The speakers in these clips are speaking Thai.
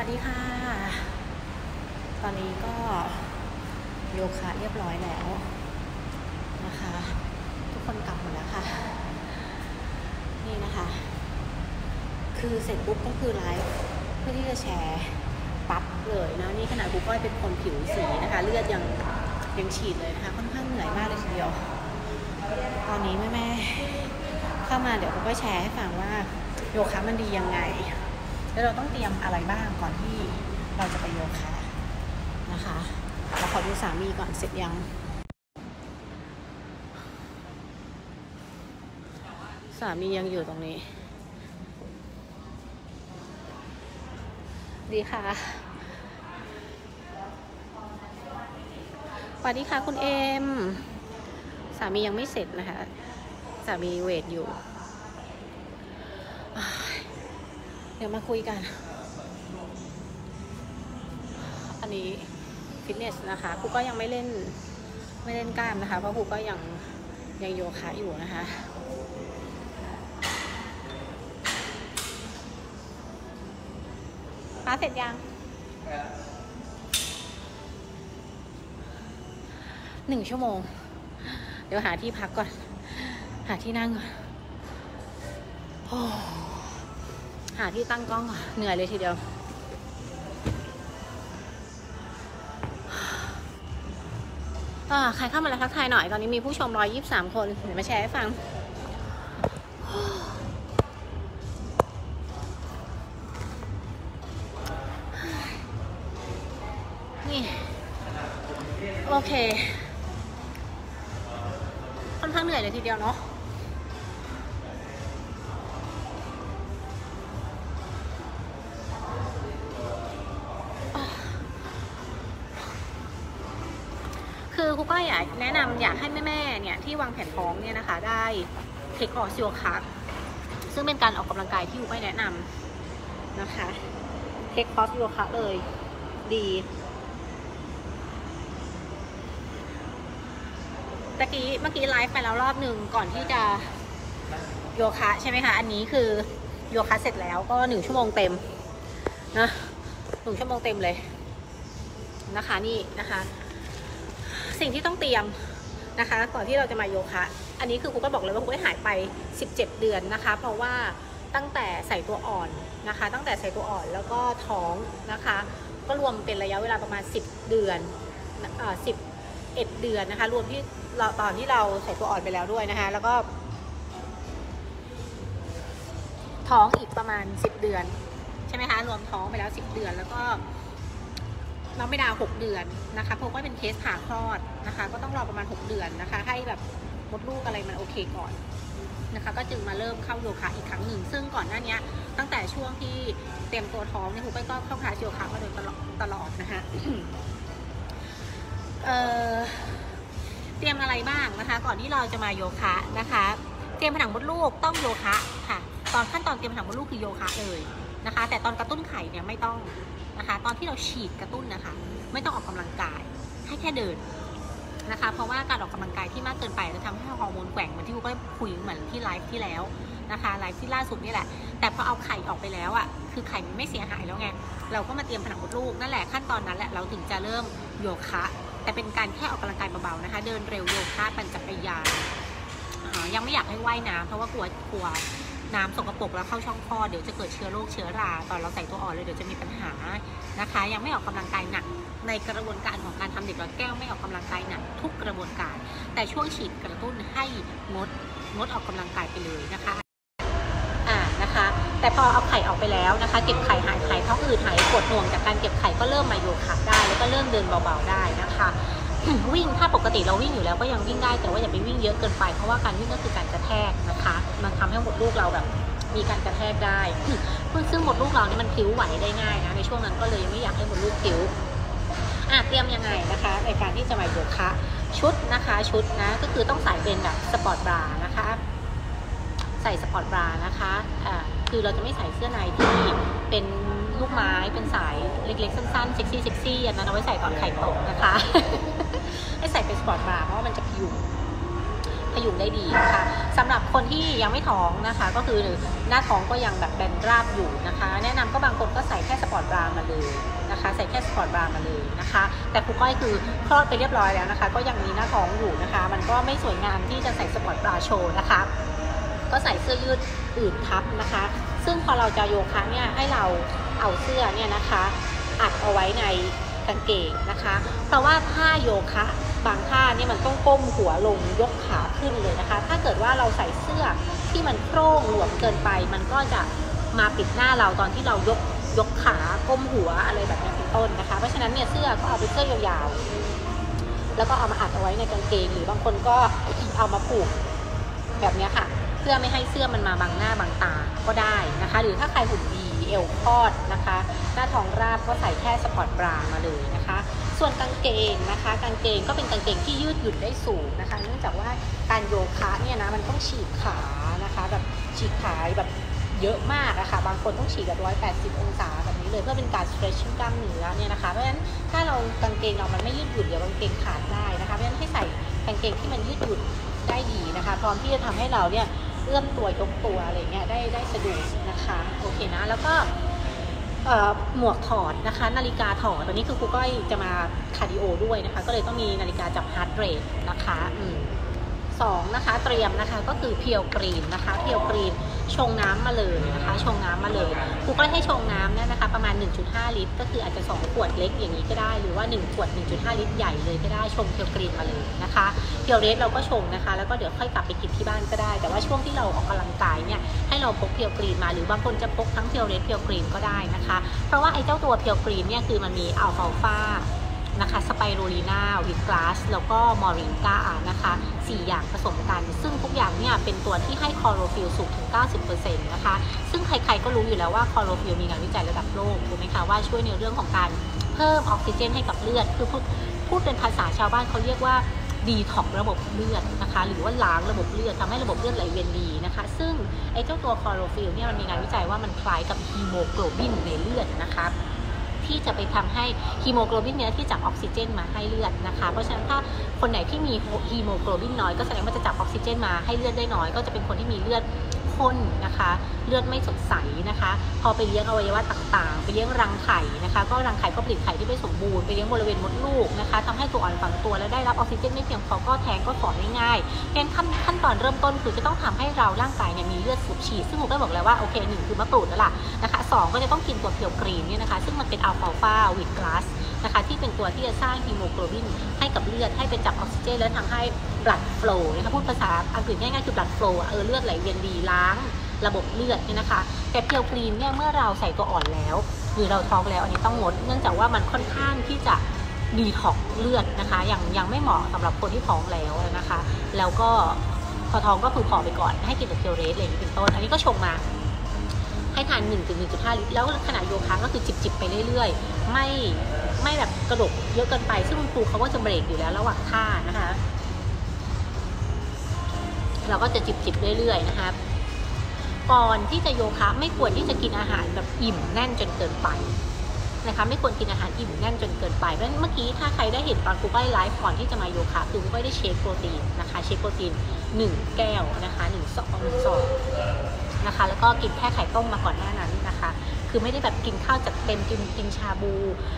วัสดีค่ะตอนนี้ก็โยคะเรียบร้อยแล้วนะคะทุกคนกลับหมดแล้วค่ะนี่นะคะคือเสร็จปุ๊บก็คือไลฟ์เพื่อที่จะแชร์ปั๊บเลยนะนี่ขนาดกูก้อยเป็นคนผิวสีนะคะเลือดยังฉีดเลยนะคะค่อนข้างเหนื่อยมากเลยทีเดียวตอนนี้แม่เข้ามาเดี๋ยวกูก้อยแชร์ให้ฟังว่าโยคะมันดียังไงแล้วเราต้องเตรียมอะไรบ้างก่อนที่เราจะไปโยคะนะคะเราขอดูสามีก่อนเสร็จยังสามียังอยู่ตรงนี้ดีค่ะสวัสดีค่ะคุณเอมสามียังไม่เสร็จนะคะสามีเวทอยู่เดี๋ยวมาคุยกันอันนี้ฟิตเนสนะคะครูก็ยังไม่เล่นกล้ามนะคะเพราะครูก็ยังโยคะอยู่นะคะมาเสร็จยัง1 ชั่วโมงเดี๋ยวหาที่พักก่อนหาที่นั่งก่อนหาที่ตั้งกล้องก่อนเหนื่อยเลยทีเดียวใครเข้ามาแล้วทักทายหน่อยตอนนี้มีผู้ชม123คนเดี๋ยวมาแชร์ให้ฟังนี่โอเคค่อนข้างเหนื่อยเลยทีเดียวเนาะคือครูก็อยากแนะนำอยากให้แม่ๆเนี่ยที่วางแผนท้องเนี่ยนะคะได้เทคออสโยคะซึ่งเป็นการออกกำลังกายที่ครูก็แนะนำนะคะเทคออสโยคะเลยดีเมื่อกี้ไลฟ์ไปแล้วรอบหนึ่งก่อนที่จะโยคะใช่ไหมคะอันนี้คือโยคะเสร็จแล้วก็1 ชั่วโมงเต็มนะ1 ชั่วโมงเต็มเลยนะคะนี่นะคะสิ่งที่ต้องเตรียมนะคะก่อนที่เราจะมาโยคะอันนี้คือครูก็บอกเลยว่าครูได้หายไป17เดือนนะคะเพราะว่าตั้งแต่ใส่ตัวอ่อนนะคะตั้งแต่ใส่ตัวอ่อนแล้วก็ท้องนะคะก็รวมเป็นระยะเวลาประมาณ10 เดือน11 เดือนนะคะรวมที่เราตอนที่เราใส่ตัวอ่อนไปแล้วด้วยนะคะแล้วก็ท้องอีกประมาณ10 เดือนใช่ไหมคะรวมท้องไปแล้ว10 เดือนแล้วก็น้องไม่ดาว6 เดือนนะคะเพราะว่าเป็นเคสผ่าคลอดนะคะก็ต้องรอประมาณ6 เดือนนะคะให้แบบมดลูกอะไรมันโอเคก่อนนะคะก็จึงมาเริ่มเข้าโยคะอีกครั้งหนึ่งซึ่งก่อนหน้านี้ตั้งแต่ช่วงที่เตรียมตัวท้องเนี่ยครูก็เข้าคลาสโยคะมาโดยตลอดนะคะ เตรียมอะไรบ้างนะคะก่อนที่เราจะมาโยคะนะคะเตรียมผนังมดลูกต้องโยคะค่ะตอนขั้นตอนเตรียมผนังมดลูกคือโยคะเลยนะคะแต่ตอนกระตุ้นไข่เนี่ยไม่ต้องนะคะตอนที่เราฉีดกระตุ้นนะคะไม่ต้องออกกำลังกายให้แค่เดินนะคะเพราะว่าการออกกำลังกายที่มากเกินไปจะทำให้ฮอร์โมนแกว่งเหมือนที่กูก็คุยเหมือนที่ไลฟ์ที่แล้วนะคะไลฟ์ที่ล่าสุดนี่แหละแต่พอเอาไข่ออกไปแล้วอ่ะคือไข่มันไม่เสียหายแล้วไงเราก็มาเตรียมผนังมดลูกนั่นแหละขั้นตอนนั้นแหละเราถึงจะเริ่มโยคะแต่เป็นการแค่ออกกำลังกายเบาๆนะคะเดินเร็วโยคะปั่นจักรยานยังไม่อยากให้ว่ายน้ำเพราะว่ากลัวน้ำสกปรกแล้วเข้าช่องคลอดเดี๋ยวจะเกิดเชื้อโรคเชื้อราตอนเราใส่ตัวอ่อนเลยเดี๋ยวจะมีปัญหานะคะยังไม่ออกกำลังกายหนักในกระบวนการของการทำเด็กหลอดแก้วไม่ออกกำลังกายหนักทุกกระบวนการแต่ช่วงฉีดกระตุ้นให้งดออกกำลังกายไปเลยนะคะนะคะแต่พอเอาไข่ออกไปแล้วนะคะเก็บไข่หายไข่ท้องอืดหายปวดหน่วงจากการเก็บไข่ก็เริ่มมาโยคะได้แล้วก็เริ่มเดินเบาๆได้นะคะ วิ่งถ้าปกติเราวิ่งอยู่แล้วก็ยังวิ่งได้แต่ว่าอย่าไปวิ่งเยอะเกินไปเพราะว่าการวิ่งก็คือการกระแทกนะคะมันทำให้หมดลูกเราแบบมีการกระแทกได้ ซึ่งหมดลูกเรานี่มันผิวไหวได้ง่ายนะในช่วงนั้นก็เลยไม่อยากให้หมดลูกผิวเตรียมยังไงนะคะในการที่จะมาโยคะชุดนะคะชุดนะก็คือต้องใส่เป็นแบบสปอร์ตบรานะคะใส่สปอร์ตบรานะคะคือเราจะไม่ใส่เสื้อในที่เป็นลูกไม้เป็นสายเล็กๆสั้นๆเซ็กซี่อันนั้นเอาไว้ใส่ตอนไข่ตกนะคะ ให้ใส่เป็นสปอร์ตบราเพราะว่ามันจะพิวพ พยุงได้ดีค่ะสำหรับคนที่ยังไม่ท้องนะคะก็คือหน้าท้องก็ยังแบบแบนราบอยู่นะคะแนะนำก็บางคนก็ใส่แค่สปอร์ตบรามาเลยนะคะใส่แค่สปอร์ตบรามาเลยนะคะแต่ครูก้อยคือคลอดไปเรียบร้อยแล้วนะคะก็ยังมีหน้าท้องอยู่นะคะมันก็ไม่สวยงามที่จะใส่สปอร์ตบราโชว์นะคะก็ใส่เสื้อยืดอื่นทับนะคะซึ่งพอเราจะโยคะเนี่ยให้เราเอาเสื้อเนี่ยนะคะอัดเอาไว้ในกางเกงนะคะเพราะว่าท่าโยคะบางท่าเนี่ยมันต้องก้มหัวลงยกขาขึ้นเลยนะคะถ้าเกิดว่าเราใส่เสื้อที่มันโคร่งหลวมเกินไปมันก็จะมาปิดหน้าเราตอนที่เรายกขาก้มหัวอะไรแบบนี้เป็นต้นนะคะเพราะฉะนั้นเนี่ยเสื้อก็เอาเป็นเสื้อยาวๆแล้วก็เอามาอัดเอาไว้ในกางเกงหรือบางคนก็เอามาผูกแบบนี้ค่ะเพื่อไม่ให้เสื้อมันมาบังหน้าบังตาก็ได้นะคะหรือถ้าใครหุ่นดีเอวคอดนะคะหน้าท้องราบก็ใส่แค่สปอร์ตบรามาเลยนะคะส่วนกางเกงนะคะกางเกงก็เป็นกางเกงที่ยืดหยุ่นได้สูงนะคะเนื่องจากว่าการโยคะเนี่ยนะมันต้องฉีกขานะคะแบบฉีกขาแบบเยอะมากอะค่ะบางคนต้องฉีกแบบ180 องศาแบบนี้เลยเพื่อเป็นการ stretching กล้ามเนื้อเนี่ยนะคะเพราะฉะนั้นถ้าเรากางเกงเรามันไม่ยืดหยุ่นเดี๋ยวกางเกงขาดได้นะคะเพราะฉะนั้นให้ใส่กางเกงที่มันยืดหยุ่นได้ดีนะคะพร้อมที่จะทำให้เราเนี่ยเอื้อมตัวยกตัวอะไรเงี้ยได้สะดวกนะคะโอเคนะแล้วก็หมวกถอดนะคะนาฬิกาถอดวันนี้คือครูก้อยจะมาคาร์ดิโอด้วยนะคะก็เลยต้องมีนาฬิกาจับฮาร์ทเรทนะคะ2นะคะเตรียมนะคะก็คือเพียวกรีนนะคะเพียวกรีนชงน้ำมาเลยนะคะชงน้ำมาเลยครูก้อยให้ชงน้ำเนี่ยนะคะประมาณ 1.5 ลิตรก็คืออาจจะ2ขวดเล็กอย่างนี้ก็ได้หรือว่า1ขวด 1.5 ลิตรใหญ่เลยก็ได้ชงเพียวกรีนมาเลยนะคะเพียวเรสเราก็ชงนะคะแล้วก็เดี๋ยวค่อยกลับไปกินที่บ้านก็ได้แต่ว่าช่วงที่เราออกกำลังกายเนี่ยให้เราพกเพียวกรีนมาหรือบางคนจะพกทั้งเพียวเรสเพียวกรีนก็ได้นะคะเพราะว่าไอ้เจ้าตัวเพียวกรีนเนี่ยคือมันมีอัลฟานะคะสไปรูลีนาวิกลาสแล้วก็มอริงกานะคะ4อย่างผสมกันซึ่งทุกอย่างเนี่ยเป็นตัวที่ให้คลอโรฟิลสูงถึง 90% นะคะซึ่งใครๆก็รู้อยู่แล้วว่าคลอโรฟิลมีงานวิจัยระดับโลกถูกไหมคะว่าช่วยในเรื่องของการเพิ่มออกซิเจนให้กับเลือดคือพูดเป็นภาษาชาวบ้านเขาเรียกว่าดีท็อกระบบเลือดนะคะหรือว่าล้างระบบเลือดทำให้ระบบเลือดไหลเวียนดีนะคะซึ่งไอ้เจ้าตัวคลอโรฟิลเนี่ยมันมีงานวิจัยว่ามันคล้ายกับฮีโมโกลบินในเลือดนะคะที่จะไปทำให้ฮีโมโกลบินเนี่ยที่จับออกซิเจนมาให้เลือดนะคะเพราะฉะนั้นถ้าคนไหนที่มีฮีโมโกลบินน้อยก็แสดงว่าจะจับออกซิเจนมาให้เลือดได้น้อยก็จะเป็นคนที่มีเลือดข้นนะคะเลือดไม่สดใสนะคะพอไปเลี้ยงอวัยวะต่างๆไปเลี้ยงรังไข่นะคะก็รังไข่ก็ผลิตไข่ที่ไม่สมบูรณ์ไปเลี้ยงบริเวณมดลูกนะคะทำให้ตัวอ่อนฝังตัวและได้รับออกซิเจนไม่เพียงพอก็แท้งก็ฝ่อได้ง่ายเพราะฉะนั้นขั้นตอนเริ่มต้นคือจะต้องทำให้เราร่างกายเนี่ยมีเลือดสูบฉีดซึ่งผมก็บอกแล้วว่าโอเค1คือมะกรูดแล้วล่ะนะคะ2ก็จะต้องกินตัวเพียวกรีนเนี่ยนะคะซึ่งมันเป็นอัลฟาฟาวิกลาสนะคะที่เป็นตัวที่จะสร้างฮีโมโกลบินให้กับเลือดให้เป็นจับออกซิเจนและทำให้ blood flow นะคะพูดภาษาอังกฤษง่ายๆคือ blood flow เลือดไหลเวียนดีล้างระบบเลือดเนี่ยนะคะแต่เพียวกรีนเนี่ยเมื่อเราใส่ตัวอ่อนแล้วหรือเราท้องแล้วอันนี้ต้องงดเนื่องจากว่ามันค่อนข้างที่จะดีท็อกเลือดนะคะยังไม่เหมาะสำหรับคนที่ท้องแล้วนะคะแล้วก็พอท้องก็คือขอไปก่อนให้กินแต่เพียวเรสอะไรอย่างนี้เป็นต้นอันนี้ก็ชงมาให้ทาน 1-1.5 ลิตรแล้วขณะโยคะก็คือจิบๆไปเรื่อยๆไม่แบบกระดกเยอะเกินไปซึ่งครูเขาก็จะเบรกอยู่แล้วระหว่างท่านะคะเราก็จะจิบๆเรื่อยๆนะคะก่อนที่จะโยคะไม่ควรที่จะกินอาหารแบบอิ่มแน่นจนเกินไปนะคะไม่ควรกินอาหารอิ่มแน่นจนเกินไปเพราะฉะนั้นเมื่อกี้ถ้าใครได้เห็นตอนครูก้อยไลฟ์ก่อนที่จะมาโยคะคือครูก้อยได้เชคโปรตีนนะคะเชคโปรตีน1แก้วนะคะ1 ซองนะคะแล้วก็กินแค่ไข่ต้มมาก่อนหน้านั้นนะคะคือไม่ได้แบบกินข้าวจัดเต็มกินชาบู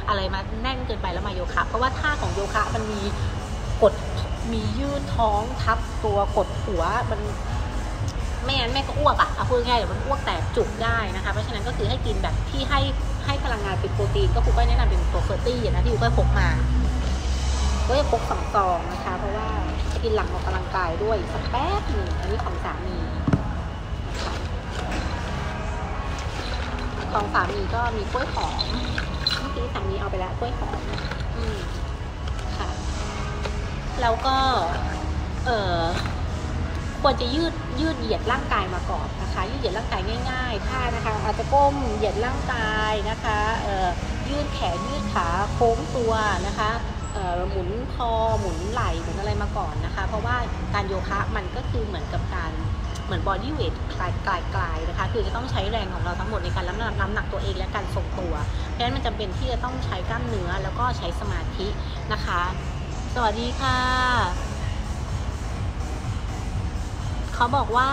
อะไรมาแน่นเกินไปแล้วมาโยคะเพราะว่าท่าของโยคะมันมีกดมียืดท้องทับตัวกดหัวมันไม่งั้นแม่ก็อ้วกอ่ะเอาพูดง่ายเดี๋ยวมันอ้วกแตกจุกได้นะคะเพราะฉะนั้นก็คือให้กินแบบที่ให้พลังงานเป็นโปรตีนก็ครูก็แนะนำเป็นตัวเฟอร์ตี้นะที่ครูก็พกมาก็จะพก2 ซองนะคะเพราะว่ากินหลังออกกำลังกายด้วยสักแป๊บหนึ่งอันนี้ของสามีก็มีกล้วยหอมเมื่อกี้สามีเอาไปแล้วกล้วยหอมค่ะแล้วก็ควรจะยืดเหยียดร่างกายมาก่อนนะคะยืดเหยียดร่างกายง่ายๆท่านะคะอาจจะก้มเหยียดร่างกายนะคะยืดแขนยืดขาโค้งตัวนะคะหมุนคอหมุนไหล่หมุนอะไรมาก่อนนะคะเพราะว่าการโยคะมันก็คือเหมือนกับการบอดี้เวทกลายนะคะคือจะต้องใช้แรงของเราทั้งหมดในการรับน้ำหนักตัวเองและการทรงตัวเพราะฉะนั้นมันจำเป็นที่จะต้องใช้กล้ามเนื้อแล้วก็ใช้สมาธินะคะสวัสดีค่ะ เขาบอกว่า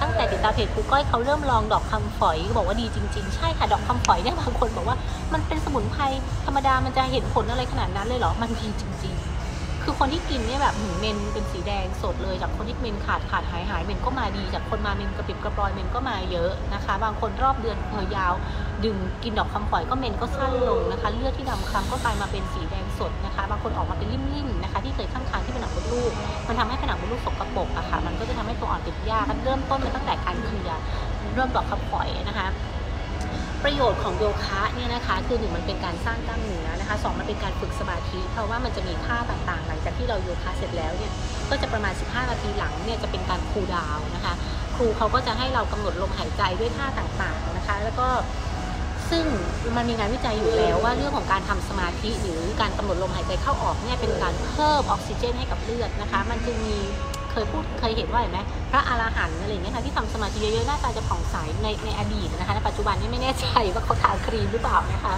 ตั้งแต่ติดตามเพจครูก้อยเขาเริ่มลองดอกคำฝอยบอกว่าดีจริงๆใช่ค่ะดอกคำฝอยเนี่ยบางคนบอกว่ามันเป็นสมุนไพรธรรมดามันจะเห็นผลอะไรขนาดนั้นเลยเหรอมันดีจริงๆคือคนที่กินเนี่ยแบบเมนเป็นสีแดงสดเลยจากคนที่เมนขาดหายเมนก็มาดีจากคนมาเมนกระปิบกระปลอยเมนก็มาเยอะนะคะบางคนรอบเดือนเผยยาวดึงกินดอกคำฝอยก็เมนก็สั้นลงนะคะเลือดที่ดำคล้ำก็กลายมาเป็นสีแดงสดนะคะบางคนออกมาเป็นลิ่มๆนะคะที่เคยข้างๆที่เป็นหนังมดลูกมันทำให้ผนังมดลูกสกปรกอะค่ะมันก็จะทำให้ตัวอ่อนติดยากเริ่มต้นมาตั้งแต่การเคลียร์เริ่มดอกคำฝอยนะคะประโยชน์ของโยคะเนี่ยนะคะคือ1มันเป็นการสร้างกล้ามเนื้อนะคะ2มันเป็นการฝึกสมาธิเพราะว่ามันจะมีท่าต่างๆหลังจากที่เราโยคะเสร็จแล้วเนี่ยก็จะประมาณ15นาทีหลังเนี่ยจะเป็นการคูลดาวน์นะคะครูเขาก็จะให้เรากำหนดลมหายใจด้วยท่าต่างๆนะคะแล้วก็ซึ่งมันมีงานวิจัยอยู่แล้วว่าเรื่องของการทำสมาธิหรือการกำหนดลมหายใจเข้าออกเนี่ยเป็นการเพิ่มออกซิเจนให้กับเลือดนะคะมันจึงมีเคยเห็นว่าเห็นไหมพระอรหันต์อะไรอย่างเงี้ยค่ะที่ทำสมาธิเยอะๆหน้าตาจะผ่องใสในอดีตนะคะในปัจจุบันนี่ไม่แน่ใจว่าเขาทาครีมหรือเปล่านะคะ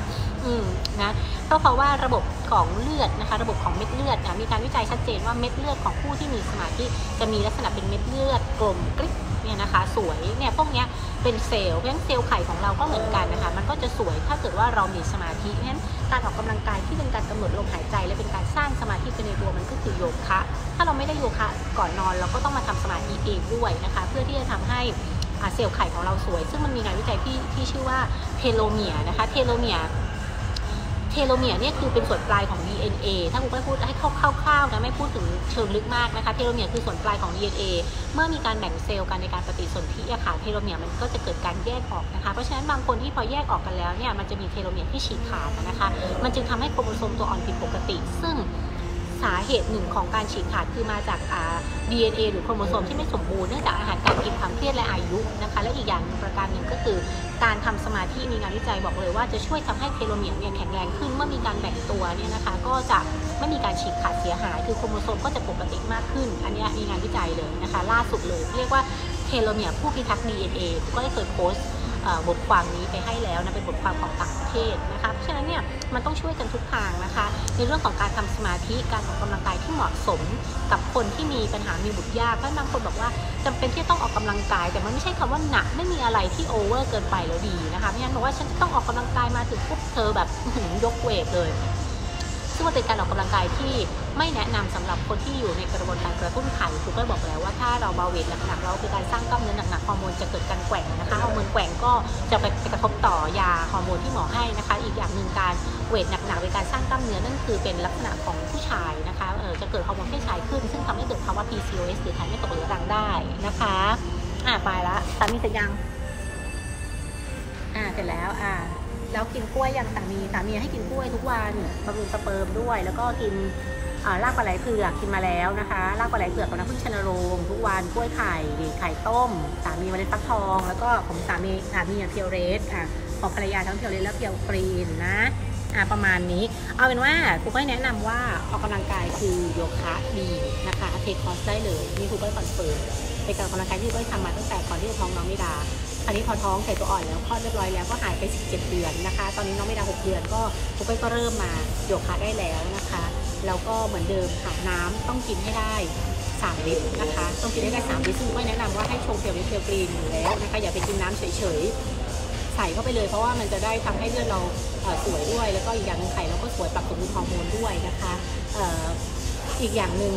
นะเพราะว่าระบบของเลือดนะคะระบบของเม็ดเลือดนะมีการวิจัยชัดเจนว่าเม็ดเลือดของผู้ที่มีสมาธิจะมีลักษณะเป็นเม็ดเลือดกลมกริ๊บเนี่ยนะคะสวยเนี่ยพวกเนี้ยเป็นเซลล์เพราะฉะนั้นเซลล์ไข่ของเราก็เหมือนกันนะคะมันก็จะสวยถ้าเกิดว่าเรามีสมาธิเพราะฉะนั้นการออกกำลังกายที่เป็นการกำหนดลมหายใจและเป็นการสร้างสมาธิภายในตัวมันก็คือโยคะถ้าเราไม่ได้โยคะก่อนนอนเราก็ต้องมาทำสมาธิเองด้วยนะคะเพื่อที่จะทำให้เซลล์ไข่ของเราสวยซึ่งมันมีงานวิจัยที่ชื่อว่าเทโลเมียร์นะคะเทโลเมียร์เนี่ยคือเป็นส่วนปลายของ DNA ถ้าครูไม่พูดให้คร่าวๆนะไม่พูดถึงเชิงลึกมากนะคะเทโลเมียร์คือส่วนปลายของ DNA เมื่อมีการแบ่งเซลล์กันในการปฏิสนธิอะค่ะเทโลเมียร์มันก็จะเกิดการแยกออกนะคะเพราะฉะนั้นบางคนที่พอแยกออกกันแล้วเนี่ยมันจะมีเทโลเมียร์ที่ฉีกขาดนะคะมันจึงทำให้โครโมโซมตัวอ่อนผิดปกติซึ่งสาเหตุหนึ่งของการฉีกขาดคือมาจาก DNA หรือโครโมโซมที่ไม่สมบูรณ์เนื่องจากอาหารการกินความเครียดและอายุนะคะและอีกอย่างประการหนึ่งก็คือการทำสมาธิมีงานวิจัยบอกเลยว่าจะช่วยทำให้เทโลเมียร์เนี่ยแข็งแรงขึ้นเมื่อมีการแบ่งตัวเนี่ยนะคะก็จะไม่มีการฉีกขาดเสียหายคือโครโมโซมก็จะปกติมากขึ้นอันนี้มีงานวิจัยเลยนะคะล่าสุดเลยเรียกว่าเทโลเมียร์ผู้พิทักษ์ DNA ก็ได้เคยโพสต์บทความนี้ไปให้แล้วนะเป็นบทความของต่างประเทศนะคะเพราะฉะนั้นเนี่ยมันต้องช่วยกันทุกทางนะคะในเรื่องของการทำสมาธิการออกกำลังกายที่เหมาะสมกับคนที่มีปัญหามีบุตรยากเพราะบางคนบอกว่าจำเป็นที่ต้องออกกำลังกายแต่มันไม่ใช่คำว่าหนักไม่มีอะไรที่โอเวอร์เกินไปแล้วดีนะคะเพราะฉะนั้นบอกว่าฉันต้องออกกำลังกายมาถึงปุ๊บเธอแบบยกเวทเลยซึ่งมันเป็นการออกกำลังกายที่ไม่แนะนำสำหรับคนที่อยู่ในกระบวนการกระตุ้นไข่ครูก็บอกแล้วว่าถ้าเราเบาเวทหนักๆเราคือการสร้างกล้ามเนื้อหนักๆฮอร์โมนจะเกิดการแกว่งนะคะฮอร์โมนแกว่งก็จะไปกระทบต่อยาฮอร์โมนที่หมอให้นะคะอีกอย่างหนึ่งการเวทหนักๆเป็นการสร้างกล้ามเนื้อนั่นคือเป็นลักษณะของผู้ชายนะคะจะเกิดฮอร์โมนเพศชายขึ้นซึ่งทำให้เกิดภาวะ PCOS หรือไข่ไม่ตกเรื้อรังได้นะคะไปละสามีเสร็จยังเสร็จแล้วแล้วกินกล้วยอย่างสามีให้กินกล้วยทุกวันบำรุงสเปิร์มด้วยแล้วก็กินรากปลาไหลเผือกกินมาแล้วนะคะรากปลาไหลเผือกกับน้ำผึ้งชนโรงทุกวันกล้วยไข่ต้มสามีเมล็ดฟักทองแล้วก็ของสามีเพียวเรสของภรรยาทั้งเพียวเรสและเพียวกรีนนะประมาณนี้เอาเป็นว่าครูก็แนะนำว่าออกกำลังกายคือโยคะดีนะคะเทคคอร์สได้เลยนี่ครูก็คอนเฟิร์มเป็นการออกกำลังกายที่ครูก็ทำมาตั้งแต่ก่อนที่จะท้องน้องมิดาอันนี้พอท้องไข่ตัวอ่อนแล้วคลอดเรียบร้อยแล้วก็หายไป17เดือนนะคะตอนนี้น้องไม่ได้6เดือนก็ครูก็เริ่มมาโยคะได้แล้วนะคะแล้วก็เหมือนเดิมค่ะน้ำต้องกินให้ได้3ลิตรนะคะต้องกินให้ได้3ลิตรซึ่งก็แนะนำว่าให้ชงเพียวลิตรเพียวกรีนอยู่แล้วนะคะอย่าไปกินน้ำเฉยๆใส่เข้าไปเลยเพราะว่ามันจะได้ทำให้เลือดเราสวยด้วยแล้วก็อีกอย่างนึงไข่เราก็สวยปรับสมดุลฮอร์โมนด้วยนะคะอีกอย่างหนึ่ง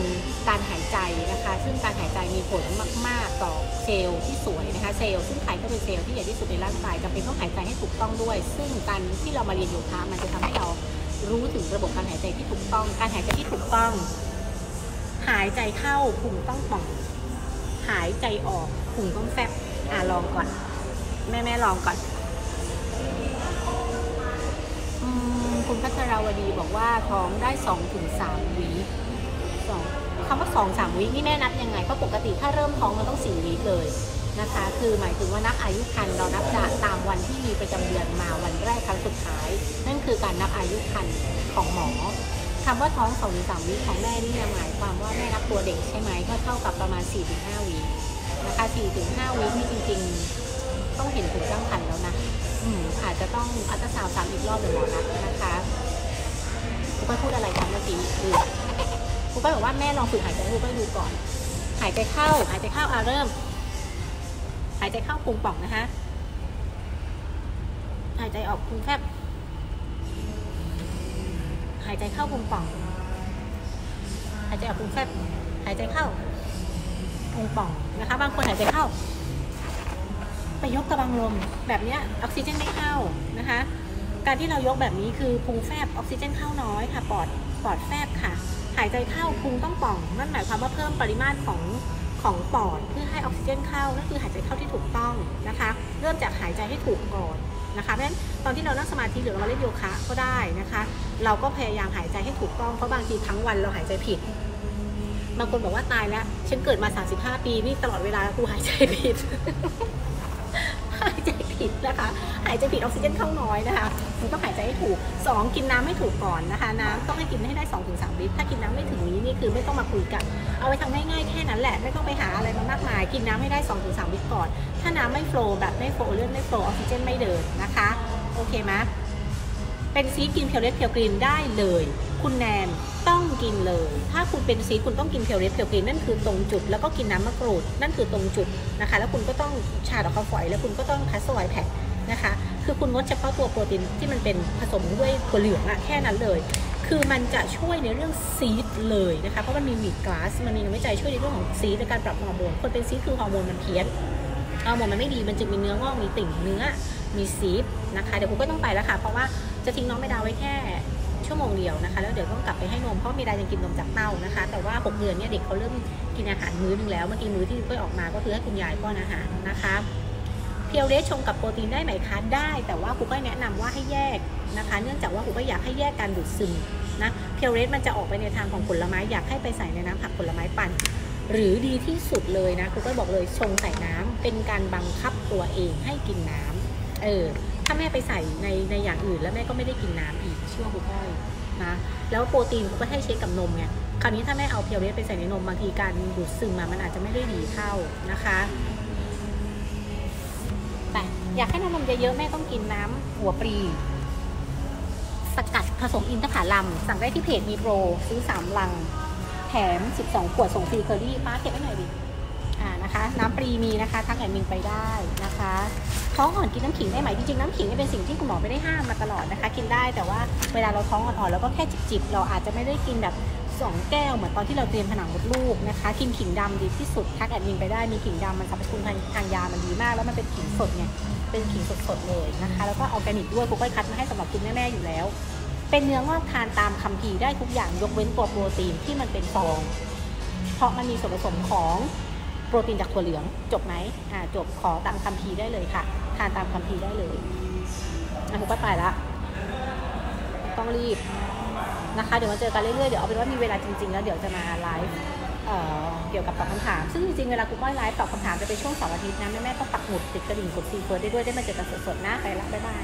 การหายใจนะคะซึ่งการหายใจมีผลมากๆต่อเซลล์ที่สวยนะคะเซลล์ซึ่งไข่ก็เป็นเซลล์ที่ใหญ่ที่สุดในร่างกายจำเป็นต้องหายใจให้ถูกต้องด้วยซึ่งการที่เรามาเรียนโยคะมันจะทำให้เรารู้ถึงระบบการหายใจที่ถูกต้องการหายใจที่ถูกต้องหายใจเข้าพุงต้องป่องหายใจออกพุงต้องแฟบลองก่อนแม่ลองก่อนคุณพัชราวดีบอกว่าท้องได้ 2-3 วีคำว่า 2-3 วีคนี่แม่นับยังไงเพราะปกติถ้าเริ่มท้องเราต้อง4 วีคเลยนะคะคือหมายถึงว่านับอายุครรภ์เรานับจากตามวันที่มีประจำเดือนมาวันแรกครั้งสุดท้ายนั่นคือการนับอายุครรภ์ของหมอคำว่าท้อง 2-3 วีคของแม่นี่หมายความว่าแม่นับตัวเด็กใช่ไหมก็เท่ากับประมาณ 4-5 วีคนะคะ 4-5 วีคนี่จริงๆต้องเห็นถึงตั้งครรภ์แล้วนะอาจจะต้องอัลตราซาวด์ซ้ำอีกรอบหนึ่งหมอนัดนะคะครูก็พูดอะไรกันเมื่อกี้ครูก็บอกว่าแม่ลองฝึกหายใจครูก็ดูก่อนหายใจเข้าเริ่ม ายใจเข้าพุงป่องนะคะหายใจออกพุงแคบหายใจเข้าพุงป่องหายใจออกพุงแคบหายใจเข้าพุงป่องนะคะบางคนหายใจเข้าไปยกกระบังลมแบบนี้ออกซิเจนไม่เข้านะคะการที่เรายกแบบนี้คือพุงแฟบออกซิเจนเข้าน้อยค่ะปอดแฟบค่ะหายใจเข้าพุงต้องป่องนั่นหมายความว่าเพิ่มปริมาตรของปอดเพื่อให้ออกซิเจนเข้านั่นคือหายใจเข้าที่ถูกต้องนะคะเริ่มจากหายใจให้ถูกก่อนนะคะเพราะฉะนั้นตอนที่เรานั่งสมาธิหรือเราเล่นโยคะก็ได้นะคะเราก็พยายามหายใจให้ถูกต้องเพราะบางทีทั้งวันเราหายใจผิดบางคนบอกว่าตายแล้วฉันเกิดมา35 ปีนี่ตลอดเวลากูหายใจผิด หายใจผิดนะคะหายใจผิดออกซิเจนเข้าน้อยนะคะมันต้องหายใจให้ถูก2กินน้ำให้ถูกก่อนนะคะน้ำต้องให้กินให้ได้ 2-3 ลิตรถ้ากินน้ำไม่ถึงนี้นี่คือไม่ต้องมาคุยกันเอาไว้ทำง่ายๆแค่นั้นแหละไม่ต้องไปหาอะไรมามากมายกินน้ำให้ได้ 2-3 ลิตรก่อนถ้าน้ำไม่โฟลว์แบบไม่โฟลว์เลือดไม่โฟลว์ออกซิเจนไม่เดินนะคะโอเคไหมเป็นซีกินเพียวเรสเพียวกรีนได้เลยคุณแนนต้องกินเลยถ้าคุณเป็นซีคุณต้องกินเพียวเรสเพียวกรีนนั่นคือตรงจุดแล้วก็กินน้ำมะกรูดนั่นคือตรงจุดนะคะแล้วคุณก็ต้องชาดอกข้าวฝอยแล้วคุณก็ต้องคัสไวแพคนะคะคือคุณงดเฉพาะตัวโปรตีนที่มันเป็นผสมด้วยถั่วเหลืองอะแค่นั้นเลยคือมันจะช่วยในเรื่องซีดเลยนะคะเพราะมันมีวีตกลาสมันมีงานวิจัยช่วยในเรื่องของซีดในการปรับฮอร์โมนคนเป็นซีดคือฮอร์โมนมันเพี้ยนฮอร์โมนมันไม่ดีมันจะมีเนื้องอกมีติ่งเนื้อมีซีดนะคะเดี๋ยวคุณก็ต้องไปแล้วค่ะเพราะว่าจะทิ้งน้องไม่ดาวไว้แค่ชั่วโมงเดียวนะคะแล้วเดี๋ยวต้องกลับไปให้นมเพราะมีดายังกินนมจากเต้านะคะแต่ว่า6 เดือนเนี่ยเด็กเขาเริ่มกินอาหารมื้อนึงแล้วเมื่อกี้มื้อที่เพิ่งออกมาก็คือให้คุณยายป้อนอาหารนะคะเพียวเรสชงกับโปรตีนได้ไหมคะได้แต่ว่าครูก็แนะนำว่าให้แยกนะคะเนื่องจากว่าครูก็อยากให้แยกการดูดซึมนะเพียวเรสมันจะออกไปในทางของผลไม้อยากให้ไปใส่ในน้ำผักผลไม้ปั่นหรือดีที่สุดเลยนะครูก็บอกเลยชงใส่น้ำเป็นการบังคับตัวเองให้กินน้ำถ้าแม่ไปใส่ในอย่างอื่นแล้วแม่ก็ไม่ได้กินน้ำอีกเชื่อครูก้อยนะแล้วโปรตีนครูก็ให้เช็คกับนมไงคราวนี้ถ้าแม่เอาเพียวเรสไปใส่ในนมบางทีการดูดซึมมันอาจจะไม่ได้ดีเท่านะคะอยากให้น้ำนมเยอะๆแม่ต้องกินน้ำหัวปลีสกัดผสมอินทผลัมสั่งได้ที่เพจมีโปรซื้อ3 ลังแถม12 ขวดส่งฟรีเคอรี่ป้าเก็บไว้หน่อยดินะคะน้ำปลีมีนะคะทั้งแอนมินไปได้นะคะท้องอ่อนกินน้ำขิงได้ไหมจริงๆน้ำขิงเป็นสิ่งที่คุณหมอไม่ได้ห้ามมาตลอดนะคะกินได้แต่ว่าเวลาเราท้องอ่อนๆแล้วก็แค่จิบๆเราอาจจะไม่ได้กินแบบ2 แก้วเหมือนตอนที่เราเตรียมผนังมดลูกนะคะกินขิงดำดีที่สุดทักแอดมินไปได้มีขิงดำมันสรรพคุณทางยามันดีมากแล้วมันเป็นขิงสดไงเป็นขิงสดๆเลยนะคะแล้วก็ออร์แกนิกด้วยกูก็คัดมาให้สำหรับคุณแม่ๆอยู่แล้วเป็นเนื้องอกทานตามคัมภีร์ได้ทุกอย่างยกเว้นตัวโปรตีนที่มันเป็นฟองเพราะมันมีส่วนผสมของโปรตีนจากถั่วเหลืองจบไหมจบขอตามคัมภีร์ได้เลยค่ะทานตามคัมภีร์ได้เลยกูก็ไปละต้องรีบนะคะเดี๋ยวมาเจอกันเรื่อยๆเดี๋ยวเอาเป็นว่ามีเวลาจริงๆแล้วเดี๋ยวจะมาไลฟ์เกี่ยวกับตอบคำถามซึ่งจริงๆเวลากูก้อยไลฟ์ตอบคำถามจะเป็นช่วงเสาร์อาทิตย์นะแม่ๆต้องปักหมุดติดกระดิ่งกดซีเฟิร์สได้ด้วยได้มาเจอกันสดๆนะไปละบ๊ายบาย